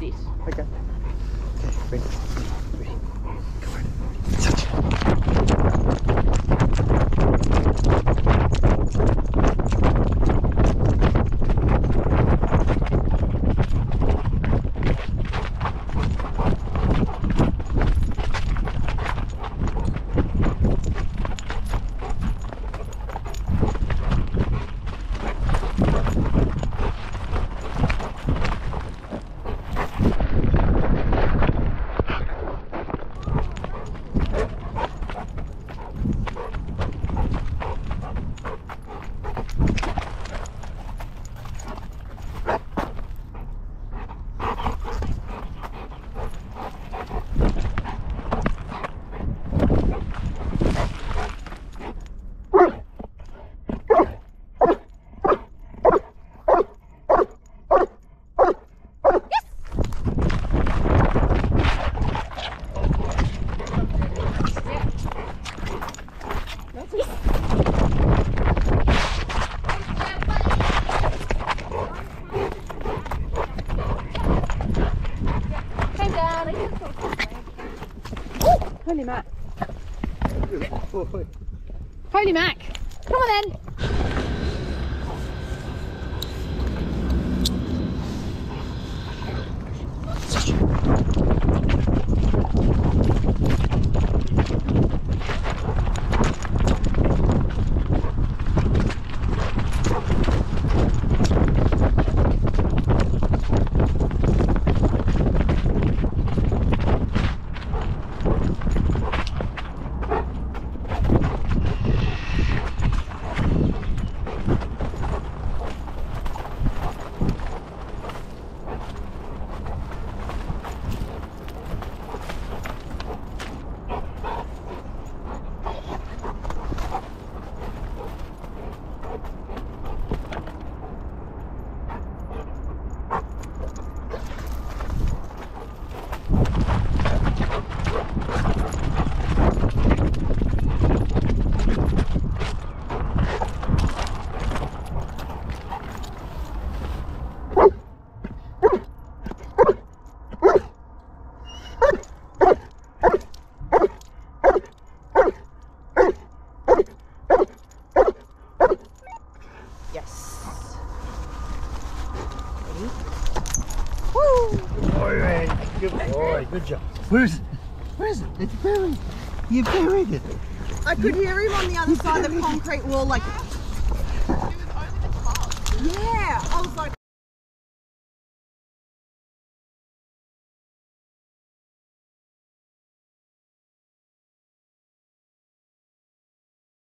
this. Okay. Okay, bring it. Come on. Touch Holy Mac. Holy Mac. Come on then. Good job. Where is it? It's buried. You buried it. I could hear him on the other side of the concrete wall like... It was over the top. Yeah, I was like...